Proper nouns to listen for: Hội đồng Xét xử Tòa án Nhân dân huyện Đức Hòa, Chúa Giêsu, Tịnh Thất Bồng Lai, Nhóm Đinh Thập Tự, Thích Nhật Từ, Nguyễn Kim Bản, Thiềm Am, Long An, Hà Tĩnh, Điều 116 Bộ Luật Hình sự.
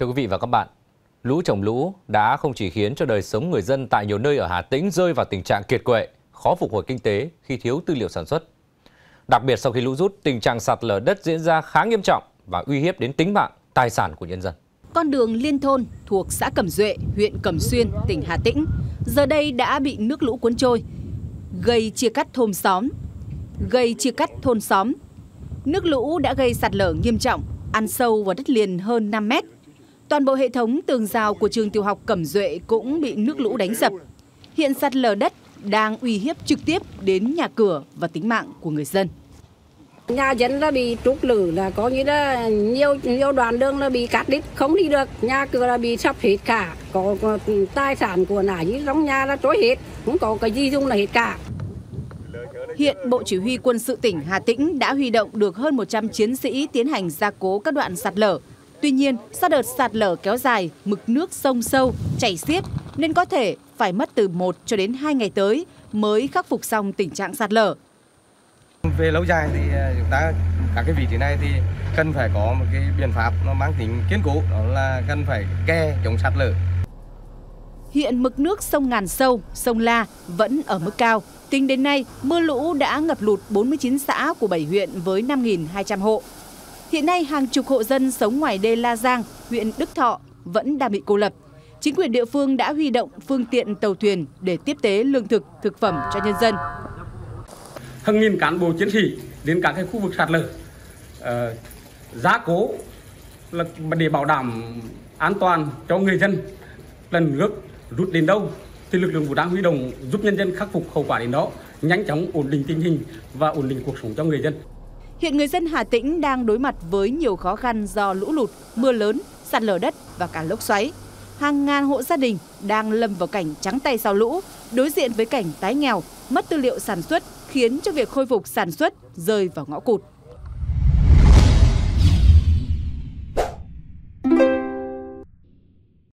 Thưa quý vị và các bạn, lũ chồng lũ đã không chỉ khiến cho đời sống người dân tại nhiều nơi ở Hà Tĩnh rơi vào tình trạng kiệt quệ, khó phục hồi kinh tế khi thiếu tư liệu sản xuất. Đặc biệt sau khi lũ rút, tình trạng sạt lở đất diễn ra khá nghiêm trọng và uy hiếp đến tính mạng, tài sản của nhân dân. Con đường liên thôn thuộc xã Cẩm Duệ, huyện Cẩm Xuyên, tỉnh Hà Tĩnh giờ đây đã bị nước lũ cuốn trôi, gây chia cắt thôn xóm. Nước lũ đã gây sạt lở nghiêm trọng, ăn sâu vào đất liền hơn 5 mét. Toàn bộ hệ thống tường rào của trường tiểu học Cẩm Duệ cũng bị nước lũ đánh sập. Hiện sạt lở đất đang uy hiếp trực tiếp đến nhà cửa và tính mạng của người dân. Nhà dân là bị trút lử, là có như là nhiều đoạn đường là bị cắt đứt, không đi được, nhà cửa là bị sập hết cả, có tài sản của nải như trong nhà là trôi hết, cũng có cái gì dùng là hết cả. Hiện Bộ Chỉ huy Quân sự tỉnh Hà Tĩnh đã huy động được hơn 100 chiến sĩ tiến hành gia cố các đoạn sạt lở. Tuy nhiên, sau đợt sạt lở kéo dài, mực nước sông sâu, chảy xiết nên có thể phải mất từ 1 cho đến 2 ngày tới mới khắc phục xong tình trạng sạt lở. Về lâu dài thì chúng ta các cái vị trí này thì cần phải có một cái biện pháp nó mang tính kiên cố, đó là cần phải kè chống sạt lở. Hiện mực nước sông Ngàn Sâu, sông La vẫn ở mức cao. Tính đến nay, mưa lũ đã ngập lụt 49 xã của 7 huyện với 5.200 hộ. Hiện nay, hàng chục hộ dân sống ngoài đê La Giang, huyện Đức Thọ vẫn đang bị cô lập. Chính quyền địa phương đã huy động phương tiện tàu thuyền để tiếp tế lương thực, thực phẩm cho nhân dân. Hàng nghìn cán bộ chiến sĩ đến các cái khu vực sạt lở, gia cố để bảo đảm an toàn cho người dân. Lần nước rút đến đâu thì lực lượng vũ trang huy động giúp nhân dân khắc phục hậu quả đến đó, nhanh chóng ổn định tình hình và ổn định cuộc sống cho người dân. Hiện người dân Hà Tĩnh đang đối mặt với nhiều khó khăn do lũ lụt, mưa lớn, sạt lở đất và cả lốc xoáy. Hàng ngàn hộ gia đình đang lâm vào cảnh trắng tay sau lũ, đối diện với cảnh tái nghèo, mất tư liệu sản xuất khiến cho việc khôi phục sản xuất rơi vào ngõ cụt.